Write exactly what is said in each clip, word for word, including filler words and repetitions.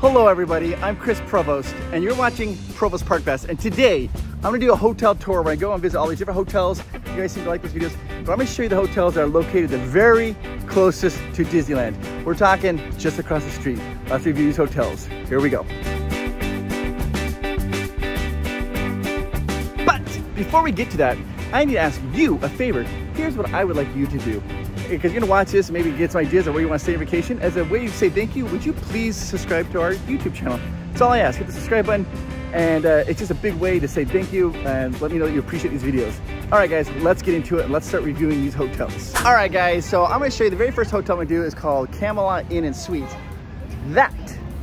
Hello everybody, I'm Chris Provost and you're watching Provost Park Best, and today I'm gonna do a hotel tour where I go and visit all these different hotels. You guys seem to like these videos, but I'm gonna show you the hotels that are located the very closest to Disneyland. We're talking just across the street. Let's review these hotels. Here we go. But before we get to that, I need to ask you a favor. Here's what I would like you to do. Because you're gonna watch this and maybe get some ideas of where you want to stay on vacation. As a way to say thank you, would you please subscribe to our YouTube channel? That's all I ask. Hit the subscribe button, and uh, it's just a big way to say thank you and let me know that you appreciate these videos. All right guys, let's get into it and let's start reviewing these hotels. All right guys, so I'm gonna show you the very first hotel I'm gonna do is called Camelot Inn and Suites. That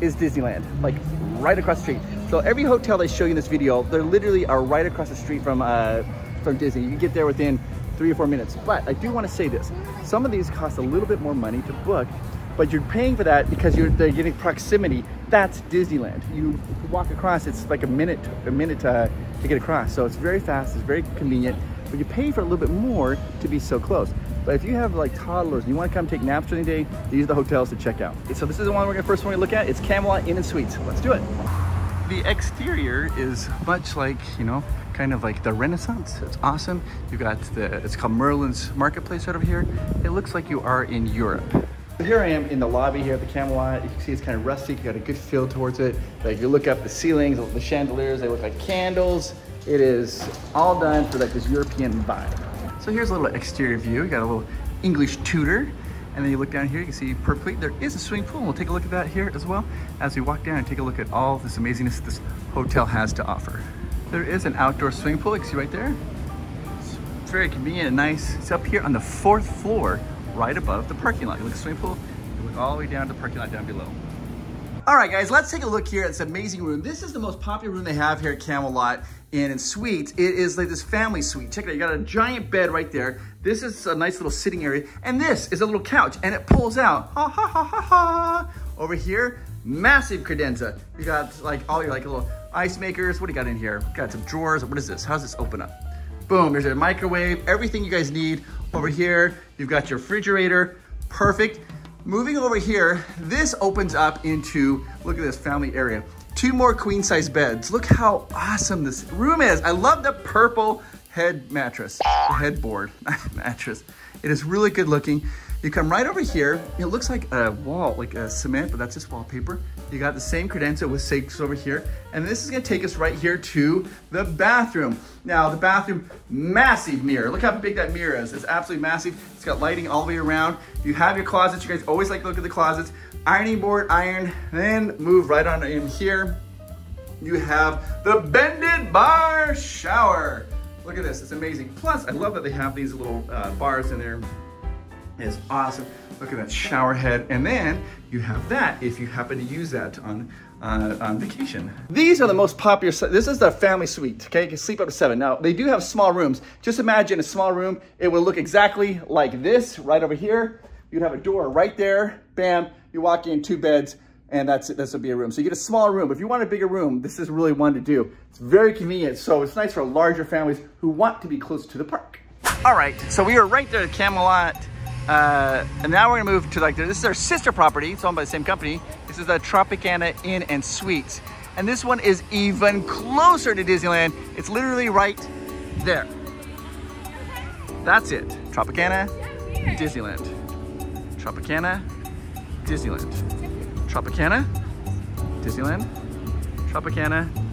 is Disneyland, like right across the street. So every hotel they show you in this video, they literally are right across the street from, uh, from Disney. You can get there within three or four minutes. But I do want to say this. Some of these cost a little bit more money to book, but you're paying for that because you're they're getting proximity. That's Disneyland. You walk across, it's like a minute, a minute to, to get across. So it's very fast, it's very convenient, but you pay for a little bit more to be so close. But if you have like toddlers and you want to come take naps during the day, these are the hotels to check out. So this is the one we're gonna first one we look at. It's Camelot Inn and Suites. Let's do it. The exterior is much like, you know, kind of like the Renaissance. It's awesome. You've got the, it's called Merlin's Marketplace right over here. It looks like you are in Europe. Here I am in the lobby here at the Camelot. You can see it's kind of rustic. You got a good feel towards it. Like you look up the ceilings, the chandeliers, they look like candles. It is all done for like this European vibe. So here's a little exterior view. You got a little English Tudor. And then you look down here, you can see purpley. There is a swimming pool, and we'll take a look at that here as well as we walk down and take a look at all this amazingness this hotel has to offer. There is an outdoor swimming pool, you can see right there. It's very convenient and nice. It's up here on the fourth floor, right above the parking lot. You look at the swimming pool, you look all the way down to the parking lot down below. All right guys, let's take a look here at this amazing room. This is the most popular room they have here at Camelot Inn and Suites. It is like this family suite. Check it out, you got a giant bed right there. This is a nice little sitting area. And this is a little couch and it pulls out, ha ha ha ha ha. Over here, massive credenza. You got like all your like little ice makers. What do you got in here? Got some drawers, what is this? How's this open up? Boom, there's a microwave, everything you guys need. Over here, you've got your refrigerator, perfect. Moving over here, this opens up into, look at this family area. Two more queen size beds. Look how awesome this room is. I love the purple head mattress, the headboard, not mattress. It is really good looking. You come right over here, it looks like a wall, like a cement, but that's just wallpaper. You got the same credenza with sinks over here. And this is gonna take us right here to the bathroom. Now the bathroom, massive mirror. Look how big that mirror is. It's absolutely massive. It's got lighting all the way around. You have your closets. You guys always like to look at the closets. Ironing board, iron, then move right on in here. You have the bended bar shower. Look at this, it's amazing. Plus, I love that they have these little uh, bars in there. Is awesome. Look at that shower head. And then you have that if you happen to use that on uh, on vacation. These are the most popular. This is the family suite, okay? You can sleep up to seven. Now, they do have small rooms. Just imagine a small room. It will look exactly like this right over here. You'd have a door right there. Bam, you walk in, two beds, and that's it. This will be a room. So you get a small room. If you want a bigger room, this is really one to do. It's very convenient. So it's nice for larger families who want to be close to the park. All right, so we are right there at Camelot. Uh, and now we're gonna move to like, this is our sister property. It's owned by the same company. This is the Tropicana Inn and Suites. And this one is even closer to Disneyland. It's literally right there. That's it. Tropicana, Disneyland. Tropicana, Disneyland. Tropicana, Disneyland. Tropicana,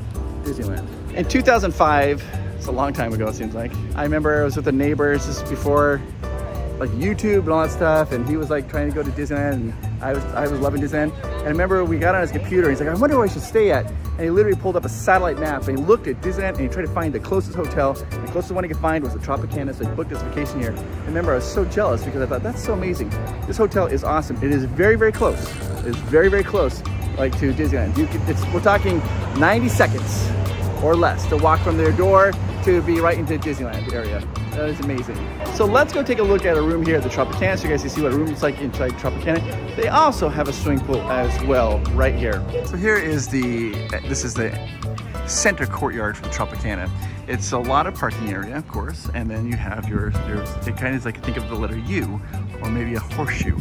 Disneyland. In two thousand five, it's a long time ago it seems like, I remember I was with the neighbors just before like YouTube and all that stuff, and he was like trying to go to Disneyland, and I was I was loving Disneyland. And I remember we got on his computer, and he's like, I wonder where I should stay at. And he literally pulled up a satellite map, and he looked at Disneyland, and he tried to find the closest hotel. The closest one he could find was the Tropicana, so he booked his vacation here. And remember, I was so jealous because I thought, that's so amazing. This hotel is awesome. It is very, very close. It is very, very close, like to Disneyland. You can, it's, we're talking ninety seconds or less to walk from their door to be right into Disneyland area. That is amazing. So let's go take a look at a room here at the Tropicana so you guys can see what a room is like inside Tropicana. They also have a swimming pool as well right here. So here is the, this is the center courtyard for the Tropicana. It's a lot of parking area, of course, and then you have your, your it kind of is like, think of the letter U or maybe a horseshoe.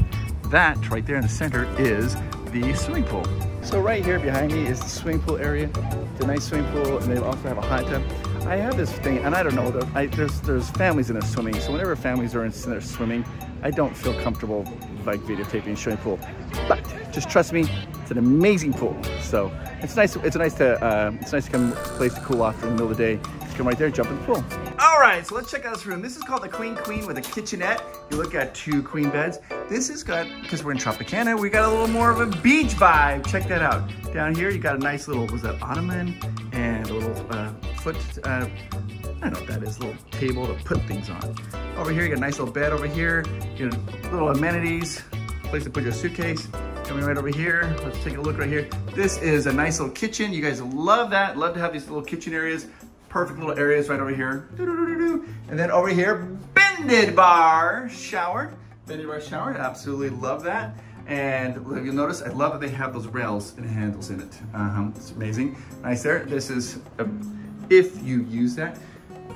That right there in the center is the swimming pool. So right here behind me is the swimming pool area. It's a nice swimming pool, and they also have a hot tub. I have this thing, and I don't know, I, there's, there's families in there swimming, so whenever families are in there swimming, I don't feel comfortable like videotaping a swimming pool. But just trust me, it's an amazing pool. So it's nice, it's nice to, uh, it's nice to come place to cool off in the middle of the day. Just come right there, jump in the pool. All right, so let's check out this room. This is called the Queen Queen with a kitchenette. You look at two queen beds. This is got, because we're in Tropicana, we got a little more of a beach vibe. Check that out. Down here, you got a nice little, was that ottoman? And a little uh, foot, uh, I don't know what that is, a little table to put things on. Over here, you got a nice little bed over here. You got little amenities, place to put your suitcase. Coming right over here, let's take a look right here. This is a nice little kitchen. You guys love that. Love to have these little kitchen areas. Perfect little areas right over here. Doo-doo-doo-doo-doo. And then over here, bended bar shower. Bended bar shower, absolutely love that. And you'll notice, I love that they have those rails and handles in it. Um, it's amazing. Nice there. This is, a, if you use that.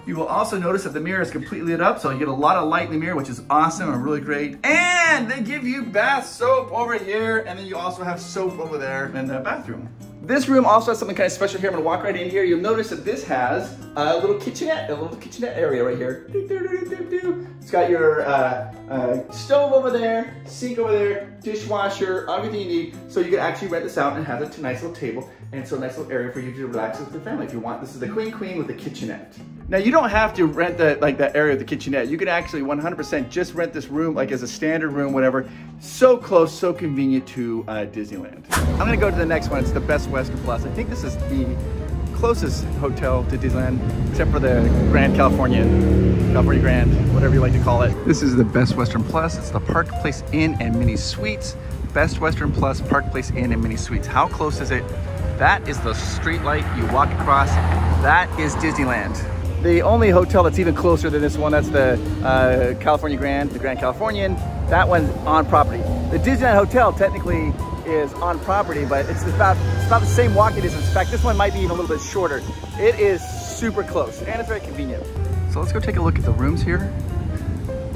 You will also notice that the mirror is completely lit up, so you get a lot of light in the mirror, which is awesome and really great. And they give you bath soap over here, and then you also have soap over there in the bathroom. This room also has something kind of special here. I'm gonna walk right in here. You'll notice that this has a little kitchenette, a little kitchenette area right here. It's got your uh, uh, stove over there, sink over there, dishwasher, everything you need. So you can actually rent this out and have a nice little table, and so a nice little area for you to relax with your family if you want. This is the Queen Queen with the kitchenette. Now you don't have to rent the, like that area of the kitchenette. You can actually one hundred percent just rent this room like as a standard room, whatever. So close, so convenient to uh, Disneyland. I'm gonna go to the next one. It's the Best Western Plus. I think this is the closest hotel to Disneyland, except for the Grand California, California Grand, whatever you like to call it. This is the Best Western Plus. It's the Park Place Inn and Mini Suites. Best Western Plus, Park Place Inn and Mini Suites. How close is it? That is the street light you walk across. That is Disneyland. The only hotel that's even closer than this one, that's the uh, California Grand, the Grand Californian. That one's on property. The Disneyland Hotel technically is on property, but it's about, it's about the same walking distance. In fact, this one might be even a little bit shorter. It is super close, and it's very convenient. So let's go take a look at the rooms here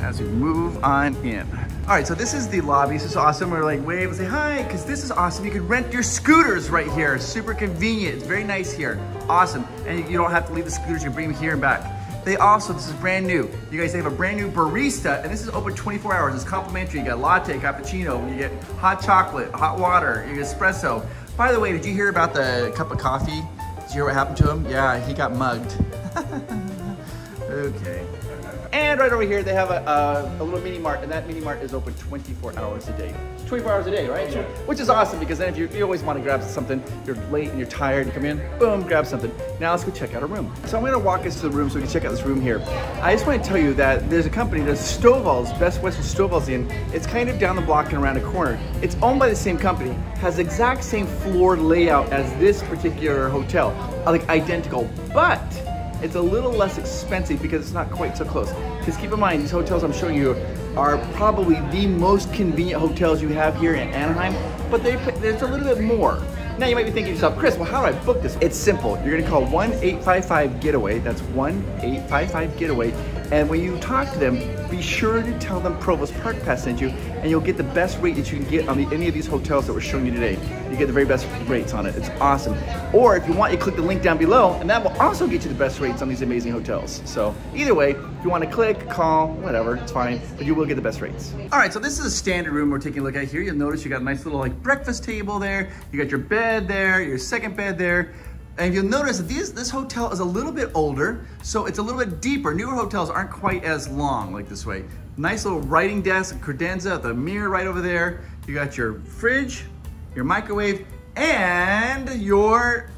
as we move on in. All right, so this is the lobby. This is awesome. We're like, wave and say hi, because this is awesome. You can rent your scooters right here. Super convenient. It's very nice here. Awesome. And you don't have to leave the scooters. You bring them here and back. They also, this is brand new. You guys, they have a brand new barista, and this is open twenty-four hours. It's complimentary. You got latte, cappuccino, you get hot chocolate, hot water, you get espresso. By the way, did you hear about the cup of coffee? Did you hear what happened to him? Yeah, he got mugged. Okay. And right over here, they have a, a, a little mini mart, and that mini mart is open twenty-four hours a day. It's twenty-four hours a day, right? Yeah. Which is awesome, because then if you, you always want to grab something, you're late and you're tired, you come in, boom, grab something. Now let's go check out a room. So I'm going to walk us to the room so we can check out this room here. I just want to tell you that there's a company, there's Stovall's, Best Western Stovall's Inn. It's kind of down the block and around a corner. It's owned by the same company, has the exact same floor layout as this particular hotel, like identical, but it's a little less expensive because it's not quite so close. Because keep in mind, these hotels I'm showing you are probably the most convenient hotels you have here in Anaheim, but there's a little bit more. Now you might be thinking to yourself, Chris, well, how do I book this? It's simple. You're gonna call one eight five five Getaway. That's one eight five five Getaway. And when you talk to them, be sure to tell them Provost Park Pass sent you, and you'll get the best rate that you can get on the, any of these hotels that we're showing you today. You get the very best rates on it. It's awesome. Or if you want, you click the link down below, and that will also get you the best rates on these amazing hotels. So either way, if you want to click, call, whatever, it's fine, but you will get the best rates. All right, so this is a standard room we're taking a look at here. You'll notice you got a nice little like breakfast table there. You got your bed there, your second bed there. And you'll notice that these, this hotel is a little bit older, so it's a little bit deeper. Newer hotels aren't quite as long like this way. Nice little writing desk, credenza, the mirror right over there. You got your fridge, your microwave, and your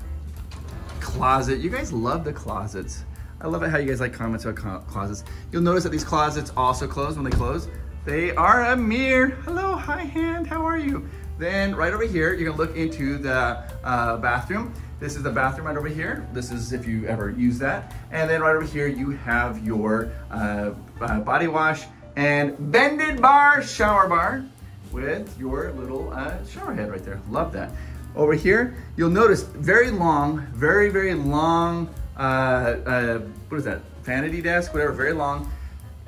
closet. You guys love the closets. I love it how you guys like comments about closets. You'll notice that these closets also close when they close. They are a mirror. Hello, hi hand, how are you? Then right over here, you're gonna look into the uh, bathroom. This is the bathroom right over here. This is if you ever use that. And then right over here, you have your uh, uh, body wash and bended bar shower bar with your little uh, shower head right there. Love that. Over here, you'll notice very long, very, very long, uh, uh, what is that? Vanity desk, whatever, very long.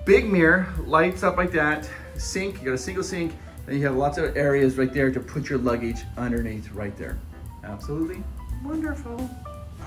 Big mirror, lights up like that. Sink, you got a single sink. Then you have lots of areas right there to put your luggage underneath right there. Absolutely wonderful.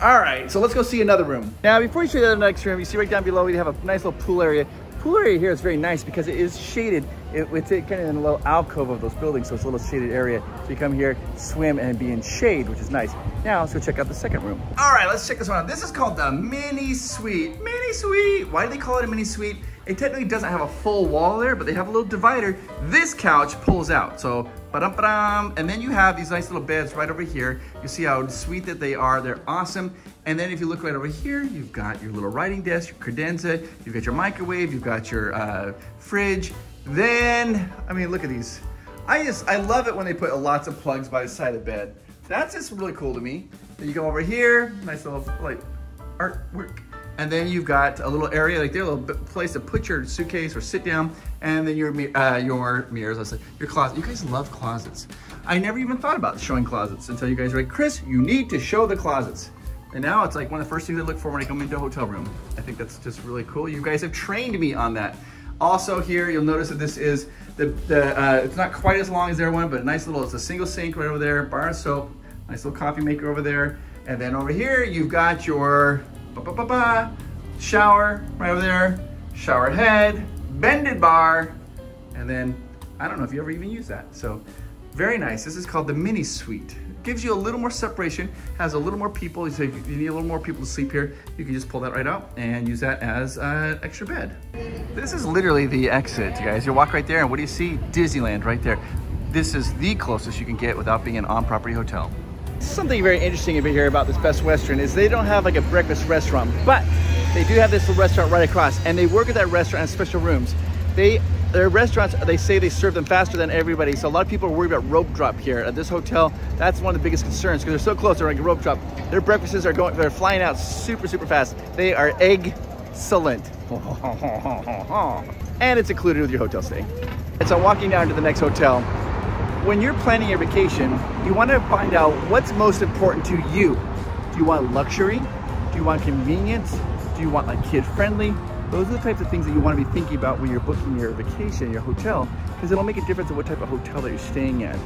All right, so let's go see another room. Now, before you see the next room, you see right down below, we have a nice little pool area. Pool area here is very nice because it is shaded. It, it's kind of in a little alcove of those buildings, so it's a little shaded area. So you come here, swim, and be in shade, which is nice. Now, let's go check out the second room. All right, let's check this one out. This is called the Mini Suite. Mini Suite! Why do they call it a Mini Suite? It technically doesn't have a full wall there, but they have a little divider. This couch pulls out, so ba-dum ba-dum. And then you have these nice little beds right over here. You see how sweet that they are, they're awesome. And then if you look right over here, you've got your little writing desk, your credenza, you've got your microwave, you've got your uh, fridge. Then, I mean, look at these. I just, I love it when they put lots of plugs by the side of the bed. That's just really cool to me. Then you go over here, nice little like artwork. And then you've got a little area, like there, a little place to put your suitcase or sit down, and then your uh, your mirrors, I said, your closet. You guys love closets. I never even thought about showing closets until you guys were like, Chris, you need to show the closets. And now it's like one of the first things I look for when I come into a hotel room. I think that's just really cool. You guys have trained me on that. Also here, you'll notice that this is, the, the uh, it's not quite as long as their one, but a nice little, it's a single sink right over there, bar of soap, nice little coffee maker over there. And then over here, you've got your, Ba, ba, ba, shower right over there, shower head, bended bar, and then I don't know if you ever even use that. So very nice. This is called the Mini Suite. It gives you a little more separation, has a little more people. So if you need a little more people to sleep here, you can just pull that right out and use that as an extra bed. This is literally the exit, you guys. You walk right there and what do you see? Disneyland right there. This is the closest you can get without being an on-property hotel. Something very interesting over here about this Best Western is they don't have like a breakfast restaurant, but they do have this little restaurant right across, and they work at that restaurant in special rooms. They, their restaurants, they say they serve them faster than everybody, so a lot of people are worried about rope drop here. At this hotel, that's one of the biggest concerns because they're so close, they're like a rope drop. Their breakfasts are going, they're flying out super, super fast. They are egg-cellent. And it's included with your hotel stay. And so walking down to the next hotel, when you're planning your vacation, you want to find out what's most important to you. Do you want luxury? Do you want convenience? Do you want like kid-friendly? Those are the types of things that you want to be thinking about when you're booking your vacation, your hotel, because it'll make a difference in what type of hotel that you're staying at.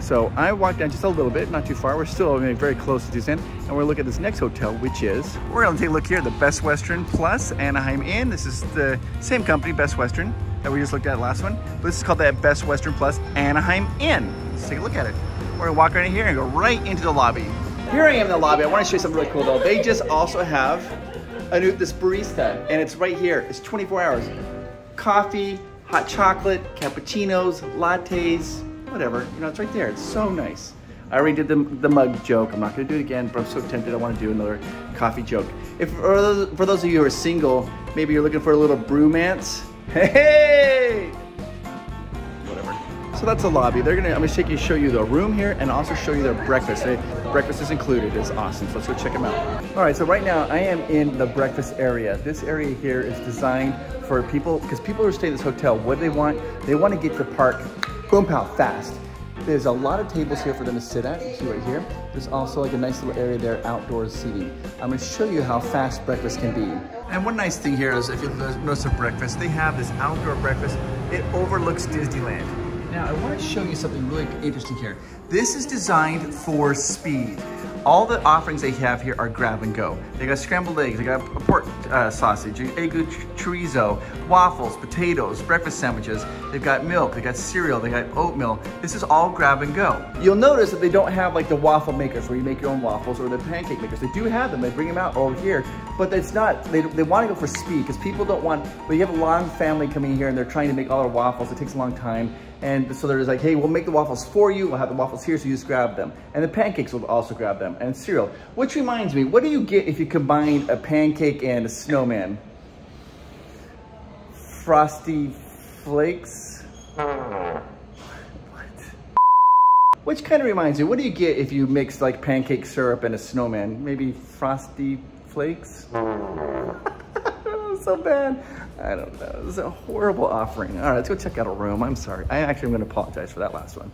So I walked down just a little bit, not too far. We're still very close to Disneyland, and we're gonna look at this next hotel, which is, we're gonna take a look here at the Best Western Plus Anaheim Inn. This is the same company, Best Western, that we just looked at last one. But this is called the Best Western Plus Anaheim Inn. Let's take a look at it. We're gonna walk right in here and go right into the lobby. Here I am in the lobby. I wanna show you something really cool though. They just also have a new, this barista, and it's right here. It's twenty-four hours. Coffee, hot chocolate, cappuccinos, lattes, whatever. You know, it's right there. It's so nice. I already did the, the mug joke. I'm not gonna do it again, but I'm so tempted I wanna do another coffee joke. If for those, for those of you who are single, maybe you're looking for a little bromance. Hey! Whatever. So that's the lobby. They're gonna, I'm gonna take you, show you the room here and also show you their breakfast. They, breakfast is included, it's awesome. So let's go check them out. All right, so right now I am in the breakfast area. This area here is designed for people, because people who are staying at this hotel, what do they want? They wanna get to the park, boom pow, fast. There's a lot of tables here for them to sit at, you see right here. There's also like a nice little area there, outdoor seating. I'm gonna show you how fast breakfast can be. And one nice thing here is, if you notice the breakfast, they have this outdoor breakfast. It overlooks Disneyland. Now, I wanna show you something really interesting here. This is designed for speed. All the offerings they have here are grab and go. They got scrambled eggs, they got a pork uh, sausage, egg chorizo, waffles, potatoes, breakfast sandwiches. They've got milk, they got cereal, they got oatmeal. This is all grab and go. You'll notice that they don't have like the waffle makers where you make your own waffles, or the pancake makers. They do have them, they bring them out over here, but it's not, they, they wanna go for speed because people don't want, but you have a long family coming here and they're trying to make all their waffles, it takes a long time. And so they're just like, hey, we'll make the waffles for you, we'll have the waffles here, so you just grab them. And the pancakes will also grab them, and cereal. Which reminds me, what do you get if you combine a pancake and a snowman? Frosty Flakes? What? Which kind of reminds me, what do you get if you mix like pancake syrup and a snowman? Maybe Frosty Flakes? So bad. I don't know. It's a horrible offering. All right, let's go check out a room. I'm sorry. I actually am going to apologize for that last one.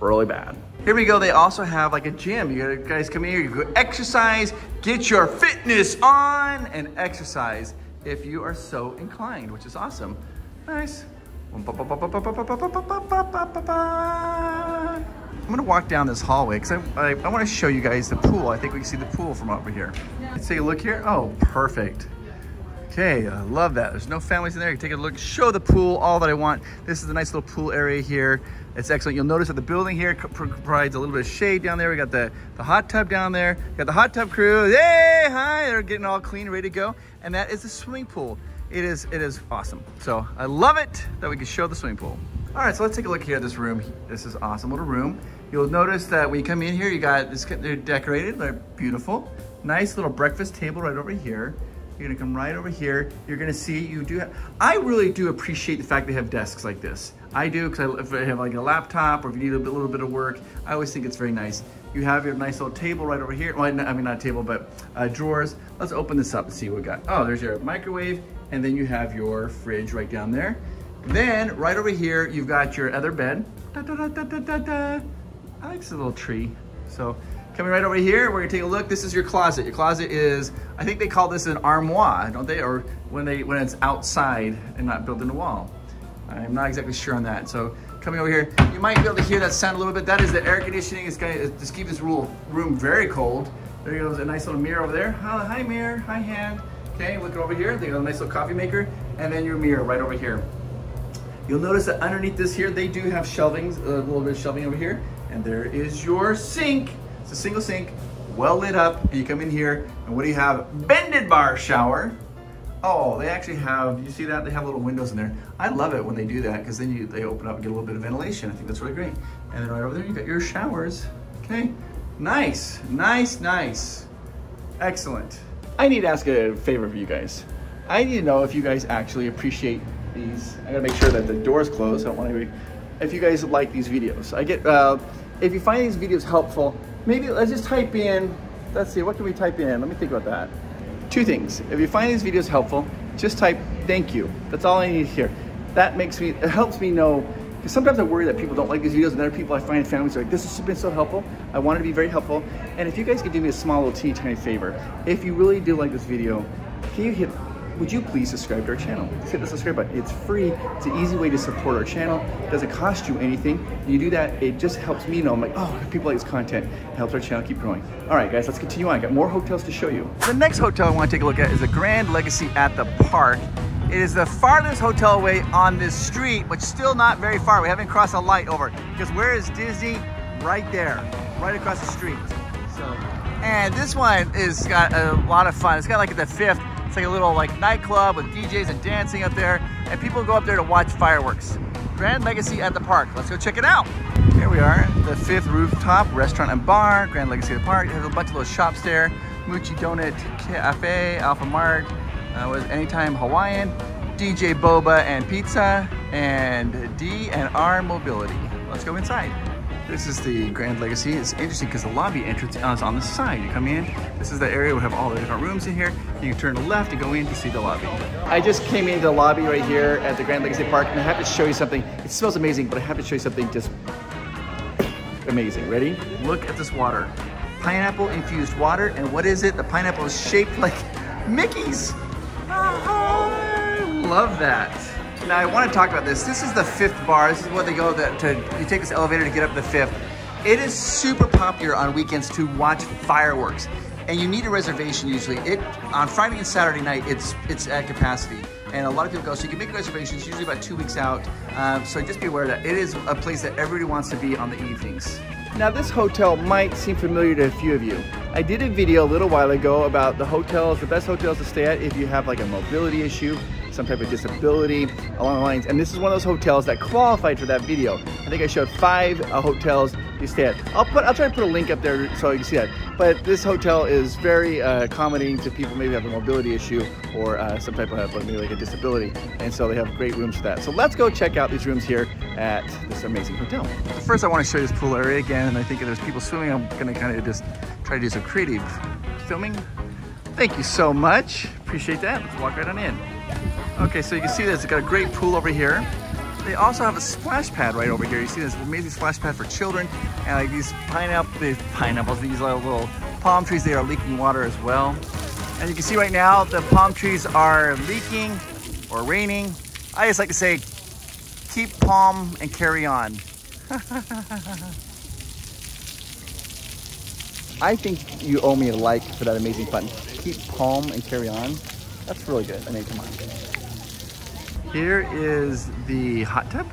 Really bad. Here we go. They also have like a gym. You guys come here, you go exercise, get your fitness on and exercise if you are so inclined, which is awesome. Nice. I'm gonna walk down this hallway because I, I, I want to show you guys the pool. I think we can see the pool from over here. Let's take a look here. Oh, perfect. Okay, I love that. There's no families in there. You can take a look, show the pool, all that I want. This is a nice little pool area here. It's excellent. You'll notice that the building here provides a little bit of shade down there. We got the, the hot tub down there. We got the hot tub crew. Hey, hi, they're getting all clean, ready to go. And that is the swimming pool. It is it is awesome. So I love it that we can show the swimming pool. All right, so let's take a look here at this room. This is awesome little room. You'll notice that when you come in here, you got this, they're decorated, they're beautiful. Nice little breakfast table right over here. You're gonna come right over here. You're gonna see, you do have, I really do appreciate the fact they have desks like this. I do, because if I have like a laptop or if you need a bit, little bit of work, I always think it's very nice. You have your nice little table right over here. Well, I mean, not table, but uh, drawers. Let's open this up and see what we got. Oh, there's your microwave. And then you have your fridge right down there. Then right over here, you've got your other bed. Da, da, da, da, da, da. I like this little tree. So coming right over here, we're gonna take a look. This is your closet. Your closet is, I think they call this an armoire, don't they? Or when they when it's outside and not built in a wall. I'm not exactly sure on that. So coming over here, you might be able to hear that sound a little bit. That is the air conditioning. It's gonna just keep this room very cold. There goes a nice little mirror over there. Hi mirror, hi hand. Okay, look over here, they got a nice little coffee maker, and then your mirror right over here. You'll notice that underneath this here, they do have shelvings, a little bit of shelving over here, and there is your sink. It's a single sink, well lit up, and you come in here, and what do you have? Bended bar shower. Oh, they actually have, you see that? They have little windows in there. I love it when they do that, because then you, they open up and get a little bit of ventilation. I think that's really great. And then right over there, you got your showers. Okay, nice, nice, nice, excellent. I need to ask a favor of you guys. I need to know if you guys actually appreciate these. I gotta make sure that the door's closed. I don't want anybody. If you guys like these videos, I get. Uh, if you find these videos helpful, maybe let's just type in. Let's see, what can we type in? Let me think about that. Two things. If you find these videos helpful, just type thank you. That's all I need to hear. That makes me. It helps me know. Because sometimes I worry that people don't like these videos, and other people I find families are like, this has been so helpful. I wanted to be very helpful. And if you guys could do me a small little teeny tiny favor, if you really do like this video, can you hit, would you please subscribe to our channel? Just hit the subscribe button. It's free. It's an easy way to support our channel. It doesn't cost you anything. You do that, it just helps me know. I'm like, oh, people like this content. It helps our channel keep growing. All right, guys, let's continue on. I got more hotels to show you. The next hotel I want to take a look at is the Grand Legacy at the Park. It is the farthest hotel away on this street, but still not very far. We haven't crossed a light over. Because where is Disney? Right there, right across the street. So, and this one is got a lot of fun. It's got like the fifth, it's like a little like nightclub with D Js and dancing up there. And people go up there to watch fireworks. Grand Legacy at the Park. Let's go check it out. Here we are, the fifth rooftop restaurant and bar, Grand Legacy at the Park. It has a bunch of little shops there. Moochie Donut Cafe, Alpha Mart. Uh, was Anytime Hawaiian, D J Boba and Pizza, and D and R Mobility. Let's go inside. This is the Grand Legacy. It's interesting because the lobby entrance is on the side. You come in, this is the area we have all the different rooms in here. You can turn to the left and go in to see the lobby. I just came into the lobby right here at the Grand Legacy Park, and I have to show you something. It smells amazing, but I have to show you something just amazing. Ready? Look at this water. Pineapple infused water, and what is it? The pineapple is shaped like Mickey's. I love that. Now I want to talk about this. This is the fifth bar. This is what they go that to, you take this elevator to get up to the fifth. It is super popular on weekends to watch fireworks. And you need a reservation usually. It on Friday and Saturday night, it's it's at capacity. And a lot of people go, so you can make reservations usually about two weeks out. Um, so just be aware that it is a place that everybody wants to be on the evenings. Now this hotel might seem familiar to a few of you. I did a video a little while ago about the hotels, the best hotels to stay at if you have like a mobility issue, some type of disability, along the lines. And this is one of those hotels that qualified for that video. I think I showed five uh, hotels you stay at. I'll put, I'll try to put a link up there so you can see that. But this hotel is very uh, accommodating to people maybe have a mobility issue or uh, some type of maybe like a disability. And so they have great rooms for that. So let's go check out these rooms here at this amazing hotel. First, I want to show you this pool area again. And I think if there's people swimming, I'm gonna kind of just try to do some creative filming. Thank you so much. Appreciate that. Let's walk right on in. Okay, so you can see that it's got a great pool over here. They also have a splash pad right over here. You see this amazing splash pad for children. And like these pineapple, these pineapples, these little palm trees, they are leaking water as well. As you can see right now, the palm trees are leaking or raining. I just like to say, keep calm and carry on. I think you owe me a like for that amazing button. Keep calm and carry on. That's really good. I mean, come on. Here is the hot tub,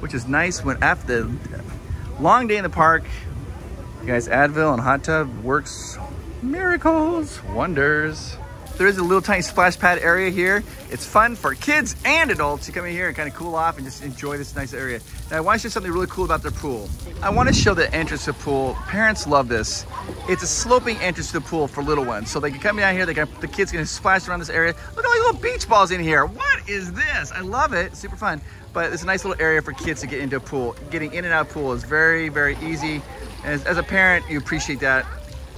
which is nice when after the long day in the park. You guys, Advil and hot tub works miracles, wonders. There is a little tiny splash pad area here. It's fun for kids and adults to come in here and kind of cool off and just enjoy this nice area. Now I want to show something really cool about their pool. I want to show the entrance to the pool. Parents love this. It's a sloping entrance to the pool for little ones. So they can come down here, they can, the kids can splash around this area. Look at all these little beach balls in here. What is this? I love it, super fun. But it's a nice little area for kids to get into a pool. Getting in and out of pool is very, very easy. And as, as a parent, you appreciate that.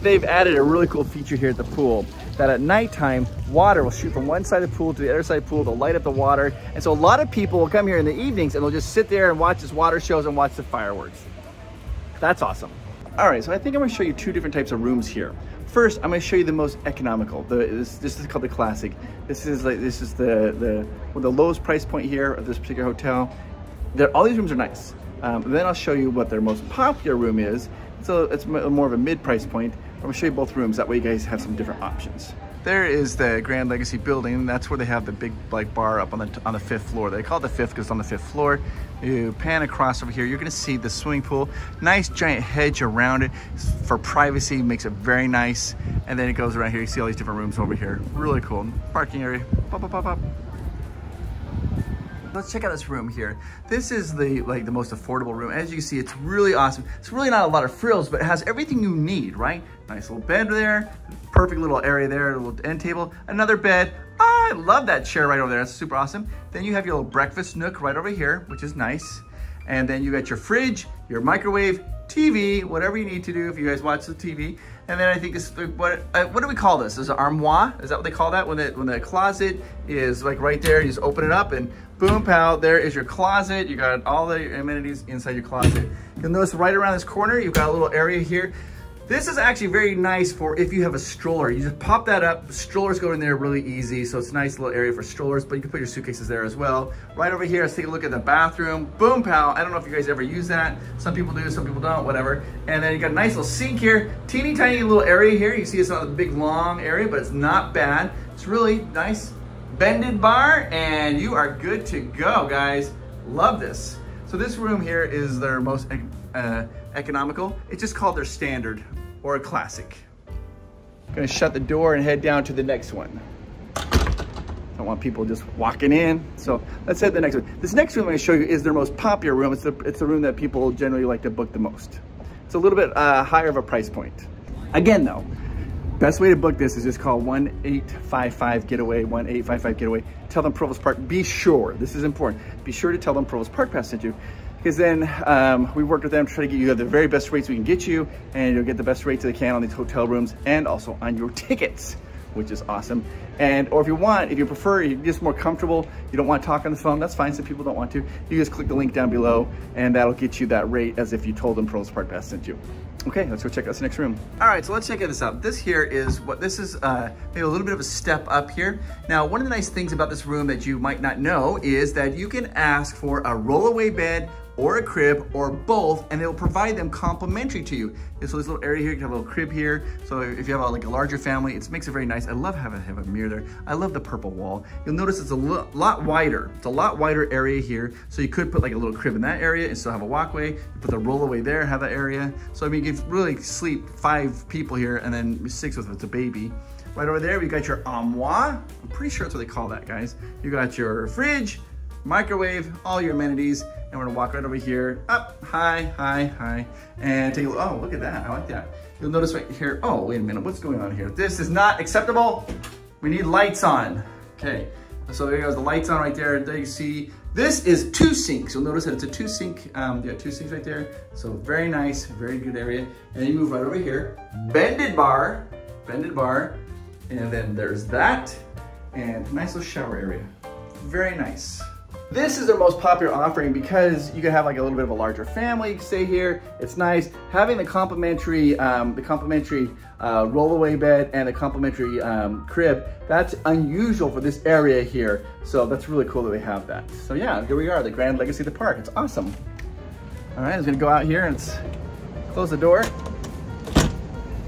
They've added a really cool feature here at the pool, that at nighttime, water will shoot from one side of the pool to the other side of the pool to light up the water. And so a lot of people will come here in the evenings and they'll just sit there and watch this water shows and watch the fireworks. That's awesome. All right, so I think I'm gonna show you two different types of rooms here. First, I'm gonna show you the most economical. The, this, this is called the classic. This is like, this is the, the, well, the lowest price point here of this particular hotel. They're, all these rooms are nice. Um, and then I'll show you what their most popular room is. So it's more of a mid-price point. I'm gonna show you both rooms, that way you guys have some different options. There is the Grand Legacy building. That's where they have the big like bar up on the on the fifth floor. They call it the fifth because it's on the fifth floor. You pan across over here, you're gonna see the swimming pool. Nice giant hedge around it for privacy, makes it very nice. And then it goes around here, you see all these different rooms over here. Really cool. Parking area, pop, pop, pop, pop. Let's check out this room here. This is the like the most affordable room. As you can see, it's really awesome. It's really not a lot of frills, but it has everything you need, right? Nice little bed there, perfect little area there, a little end table, another bed. Ah, I love that chair right over there, that's super awesome. Then you have your little breakfast nook right over here, which is nice. And then you got your fridge, your microwave, T V, whatever you need to do if you guys watch the T V. And then I think this, what what do we call this? Is it armoire? Is that what they call that? When the, when the closet is like right there, you just open it up and boom, pal, there is your closet. You got all the amenities inside your closet. You'll notice right around this corner, you've got a little area here. This is actually very nice for if you have a stroller. You just pop that up, strollers go in there really easy, so it's a nice little area for strollers, but you can put your suitcases there as well. Right over here, let's take a look at the bathroom. Boom, pal, I don't know if you guys ever use that. Some people do, some people don't, whatever. And then you got a nice little sink here, teeny tiny little area here. You see it's not a big long area, but it's not bad. It's really nice, bended bar, and you are good to go, guys. Love this. So this room here is their most uh, economical. It's just called their standard or a classic. I'm gonna shut the door and head down to the next one. Don't want people just walking in. So let's head to the next one. This next room I'm gonna show you is their most popular room. It's the, it's the room that people generally like to book the most. It's a little bit uh, higher of a price point. Again though, best way to book this is just call one eight five five Getaway, one eight five five Getaway. Tell them Provost Park, be sure, this is important, be sure to tell them Provost Park Pass sent you. Because then um, we worked with them to try to get you the very best rates we can get you, and you'll get the best rates they can on these hotel rooms and also on your tickets, which is awesome. And, or if you want, if you prefer, you're just more comfortable, you don't want to talk on the phone, that's fine, some people don't want to, you just click the link down below and that'll get you that rate as if you told them Provost Park Pass sent you. Okay, let's go check out this next room. All right, so let's check this out. This here is what, this is uh, maybe a little bit of a step up here. Now, one of the nice things about this room that you might not know is that you can ask for a rollaway bed or a crib or both, and they'll provide them complimentary to you. And so this little area here, you can have a little crib here. So if you have a, like a larger family, it makes it very nice. I love having have a mirror there. I love the purple wall. You'll notice it's a lo lot wider. It's a lot wider area here. So you could put like a little crib in that area and still have a walkway. You put the rollaway there, have that area. So I mean, you could really sleep five people here and then six with it's a baby. Right over there, we got your armoire. I'm pretty sure that's what they call that, guys. You got your fridge, microwave, all your amenities. And we're gonna walk right over here, up, high, high, high, and take a look. Oh, look at that, I like that. You'll notice right here, oh, wait a minute, what's going on here? This is not acceptable. We need lights on. Okay, so there goes the lights on right there. There you see, this is two sinks. You'll notice that it's a two sink, um, you got two sinks right there. So very nice, very good area. And then you move right over here, bended bar, bended bar, and then there's that, and nice little shower area. Very nice. This is their most popular offering because you can have like a little bit of a larger family. You can stay here. It's nice having the complimentary, um, the complimentary uh, rollaway bed and the complimentary um, crib. That's unusual for this area here, so that's really cool that they have that. So yeah, here we are, the Grand Legacy at the Park. It's awesome. All right, I'm gonna go out here and let's close the door.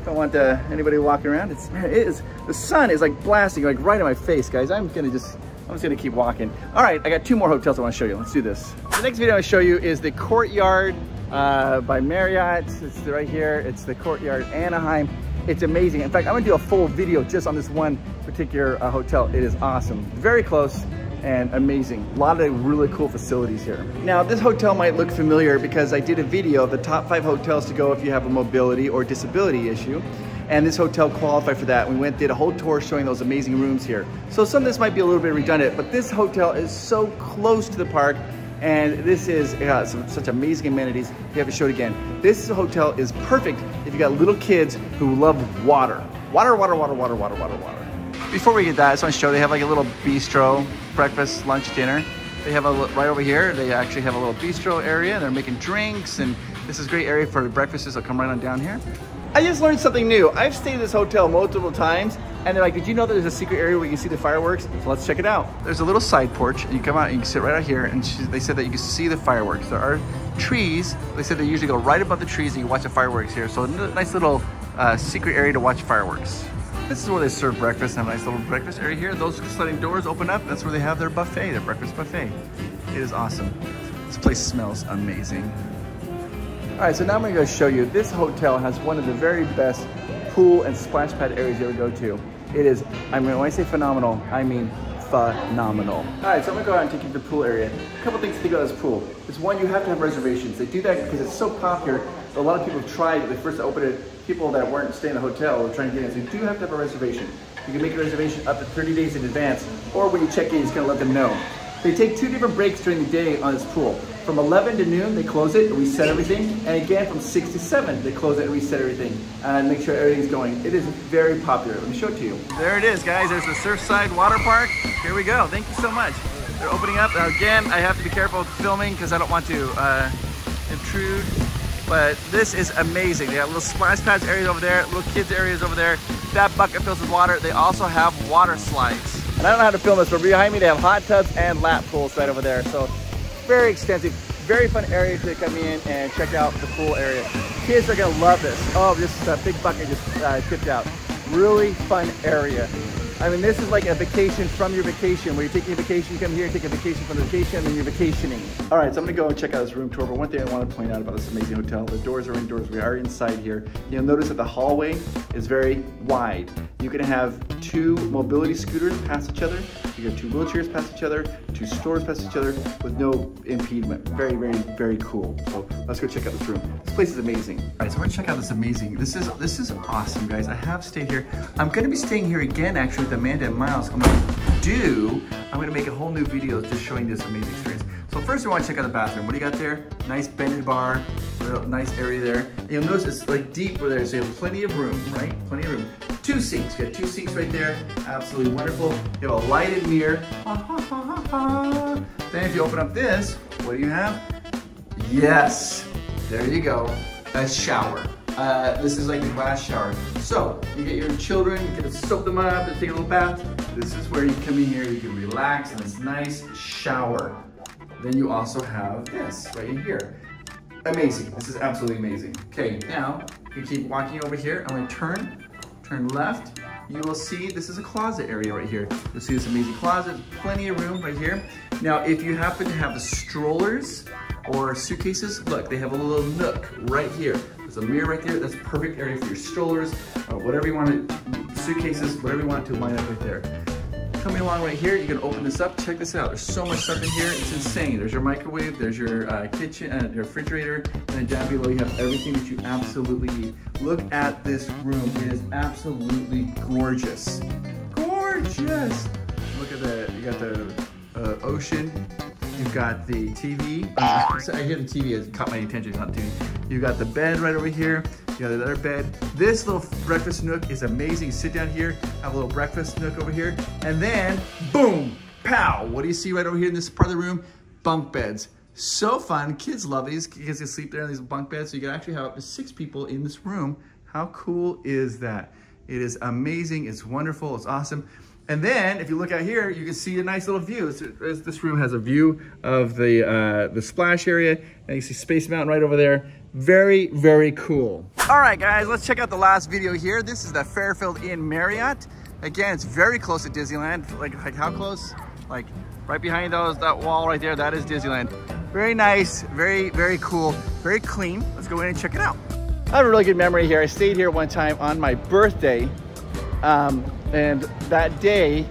Don't want uh, anybody walking around. It's it is the sun is like blasting like right in my face, guys. I'm gonna just. I'm just gonna keep walking. All right, I got two more hotels I wanna show you. Let's do this. The next video I show you is the Courtyard uh, by Marriott. It's right here. It's the Courtyard Anaheim. It's amazing. In fact, I'm gonna do a full video just on this one particular uh, hotel. It is awesome. Very close and amazing. A lot of really cool facilities here. Now, this hotel might look familiar because I did a video of the top five hotels to go if you have a mobility or disability issue. And this hotel qualified for that. We went, did a whole tour showing those amazing rooms here. So some of this might be a little bit redundant, but this hotel is so close to the park, and this is uh, some, such amazing amenities. We have to show it again. This hotel is perfect if you got little kids who love water. Water, water, water, water, water, water, water. Before we get that, I just want to show they have like a little bistro, breakfast, lunch, dinner. They have a right over here. They actually have a little bistro area. They're making drinks, and this is a great area for breakfasts. I'll come right on down here. I just learned something new. I've stayed at this hotel multiple times, and they're like, did you know that there's a secret area where you can see the fireworks? So let's check it out. There's a little side porch, and you come out and you can sit right out here, and she, they said that you can see the fireworks. There are trees. They said they usually go right above the trees, and you watch the fireworks here. So a nice little uh, secret area to watch fireworks. This is where they serve breakfast, and have a nice little breakfast area here. Those sliding doors open up. That's where they have their buffet, their breakfast buffet. It is awesome. This place smells amazing. All right, so now I'm gonna go show you, this hotel has one of the very best pool and splash pad areas you ever go to. It is, I mean, when I say phenomenal, I mean phenomenal. All right, so I'm gonna go out and take you to the pool area. A couple things to think about this pool. It's one, you have to have reservations. They do that because it's so popular. A lot of people have tried it. They first opened it, people that weren't staying in the hotel were trying to get in. So you do have to have a reservation. You can make a reservation up to thirty days in advance, or when you check in, you just gotta let them know. They take two different breaks during the day on this pool. From eleven to noon, they close it and reset everything. And again, from six to seven, they close it and reset everything and make sure everything's going. It is very popular. Let me show it to you. There it is, guys. There's the Surfside Water Park. Here we go. Thank you so much. They're opening up. Now, again, I have to be careful with filming because I don't want to uh, intrude. But this is amazing. They got little splash pads areas over there, little kids areas over there. That bucket fills with water. They also have water slides. And I don't know how to film this, but behind me, they have hot tubs and lap pools right over there. So very extensive, very fun area to come in and check out the pool area. Kids are gonna love this. Oh, this uh, big bucket just uh, tipped out. Really fun area. I mean, this is like a vacation from your vacation, where you're taking a vacation, you come here, take a vacation from the vacation, and then you're vacationing. All right, so I'm gonna go and check out this room tour, but one thing I wanna point out about this amazing hotel, the doors are indoors, we are inside here. You'll notice that the hallway is very wide. You can have two mobility scooters past each other, you have two wheelchairs past each other, two strollers past each other, with no impediment. Very, very, very cool. So let's go check out this room. This place is amazing. All right, so we're gonna check out this amazing. This is this is awesome, guys. I have stayed here. I'm gonna be staying here again, actually, with Amanda and Miles. I'm gonna do. I'm gonna make a whole new video just showing this amazing experience. So first, we wanna check out the bathroom. What do you got there? Nice bended bar. Real nice area there. And you'll notice it's like deep where there's so you have plenty of room, right? Plenty of room. Two sinks, you got two sinks right there. Absolutely wonderful. You have a lighted mirror. Ha, ha, ha, ha, ha. Then if you open up this, what do you have? Yes, there you go, a shower. Uh, this is like the glass shower. So you get your children, you get to soak them up and take a little bath. This is where you come in here, you can relax in this nice shower. Then you also have this right in here. Amazing, this is absolutely amazing. Okay, now you keep walking over here, I'm gonna turn. Turn left, you will see this is a closet area right here. You'll see this amazing closet, plenty of room right here. Now, if you happen to have strollers or suitcases, look, they have a little nook right here. There's a mirror right there. That's a perfect area for your strollers or whatever you want to, suitcases, whatever you want to line up right there. Coming along right here, you can open this up. Check this out. There's so much stuff in here. It's insane. There's your microwave. There's your uh, kitchen, uh, your refrigerator, and then down below you have everything that you absolutely need. Look at this room. It is absolutely gorgeous. Gorgeous. Look at the. You got the uh, ocean. You've got the T V. Uh, I hear the T V has caught my attention. Not T V. You got the bed right over here. You got another bed. This little breakfast nook is amazing. You sit down here, have a little breakfast nook over here, and then boom, pow, what do you see right over here in this part of the room? Bunk beds. So fun. Kids love these. Kids can sleep there in these bunk beds. So you can actually have up to six people in this room. How cool is that? It is amazing. It's wonderful. It's awesome. And then if you look out here, you can see a nice little view. So this room has a view of the, uh, the splash area. And you see Space Mountain right over there. Very, very cool. All right, guys, let's check out the last video here. This is the Fairfield Inn Marriott. Again, it's very close to Disneyland. Like, like how close? Like right behind those, that wall right there, that is Disneyland. Very nice, very, very cool, very clean. Let's go in and check it out. I have a really good memory here. I stayed here one time on my birthday. Um, and that day,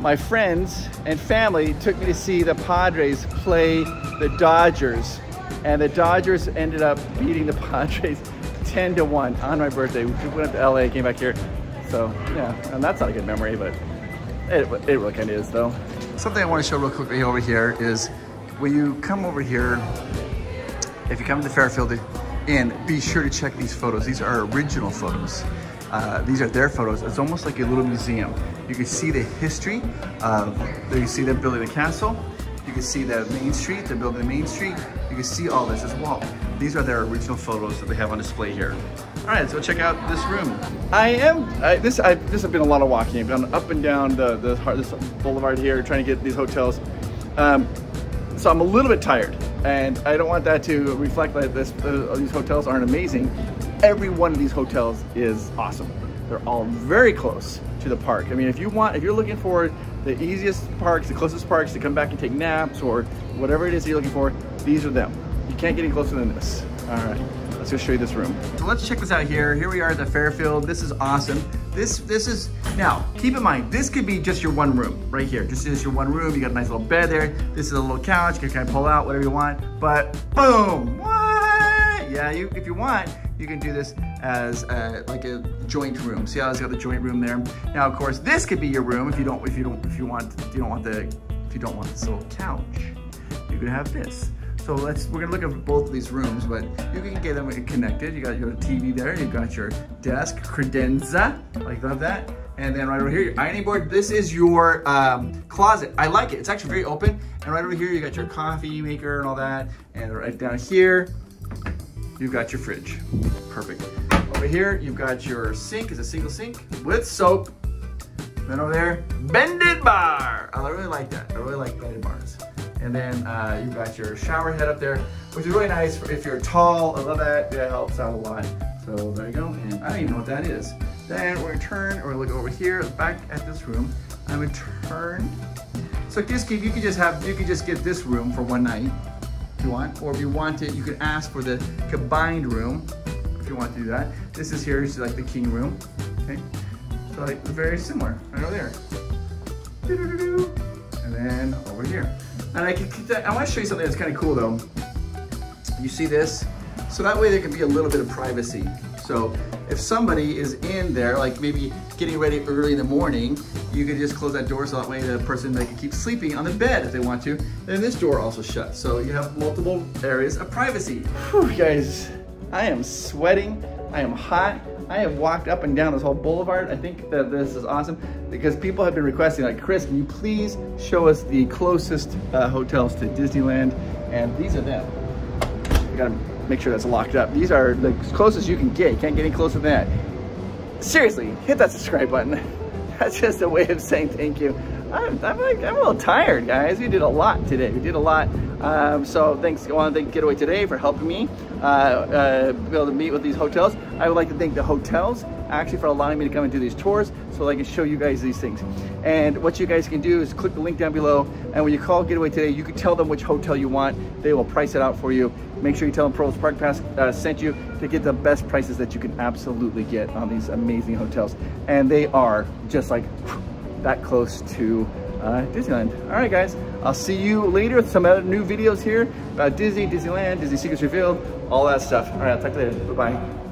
my friends and family took me to see the Padres play the Dodgers. And the Dodgers ended up beating the Padres ten to one on my birthday. We went up to L A, came back here. So yeah, and that's not a good memory, but it, it really kind of is though. Something I want to show real quickly over here is when you come over here, if you come to Fairfield Inn, be sure to check these photos. These are original photos. Uh, these are their photos. It's almost like a little museum. You can see the history of, you can see them building the castle. You can see the main street, they're building the main street. You can see all this as well. These are their original photos that they have on display here. All right, so check out this room. I am, I, this I, this has been a lot of walking. I've been up and down the, the this boulevard here, trying to get these hotels. Um, so I'm a little bit tired, and I don't want that to reflect that this, uh, these hotels aren't amazing. Every one of these hotels is awesome. They're all very close to the park. I mean, if you want, if you're looking for the easiest parks, the closest parks to come back and take naps or whatever it is you're looking for, these are them. You can't get any closer than this. All right, let's go show you this room. So let's check this out here. Here we are at the Fairfield. This is awesome. This this is, now keep in mind, this could be just your one room right here. Just, just your one room. You got a nice little bed there. This is a little couch. You can kind of pull out whatever you want, but boom, what? Yeah, you, if you want, you can do this as a, like a joint room. See how it's got the joint room there. Now, of course, this could be your room if you don't, if you don't, if you want, if you don't want the, if you don't want this little couch, you can have this. So let's, we're gonna look at both of these rooms, but you can get them connected. You got your T V there. You got your desk, credenza, like love that. And then right over here, your ironing board. This is your um, closet. I like it. It's actually very open. And right over here, you got your coffee maker and all that. And right down here, you've got your fridge. Perfect. Over here, you've got your sink. It's a single sink with soap. Then over there, bended bar. I really like that. I really like bended bars. And then uh, you've got your shower head up there, which is really nice for if you're tall. I love that. That helps out a lot. So there you go. And I don't even know what that is. Then we're gonna turn, or we're gonna look over here, back at this room. I'm gonna turn. So this kid, you could just have, you could just get this room for one night. You want, or if you want it, you can ask for the combined room if you want to do that. This is here, is like the king room. Okay, so like very similar right over there. Doo-doo-doo-doo. And then over here. And I can, I want to show you something that's kind of cool though. You see this? So that way there can be a little bit of privacy. So if somebody is in there, like maybe getting ready early in the morning, you could just close that door so that way the person, they can keep sleeping on the bed if they want to. And this door also shuts. So you have multiple areas of privacy. Whew, guys, I am sweating. I am hot. I have walked up and down this whole boulevard. I think that this is awesome because people have been requesting, like, Chris, can you please show us the closest uh, hotels to Disneyland? And these are them. I gotta make sure that's locked up. These are the closest you can get. You can't get any closer than that. Seriously, hit that subscribe button. That's just a way of saying thank you. I'm, I'm, like, I'm a little tired, guys. We did a lot today. We did a lot. Um, so thanks. I want to thank Getaway today for helping me uh, uh, be able to meet with these hotels. I would like to thank the hotels actually for allowing me to come and do these tours so I can show you guys these things. And what you guys can do is click the link down below. And when you call Getaway today, you can tell them which hotel you want. They will price it out for you. Make sure you tell them Provost Park Pass uh, sent you to get the best prices that you can absolutely get on these amazing hotels. And they are just like that close to uh, Disneyland. All right, guys, I'll see you later with some other new videos here about Disney, Disneyland, Disney Secrets Revealed, all that stuff. All right, I'll talk to you later. Bye-bye.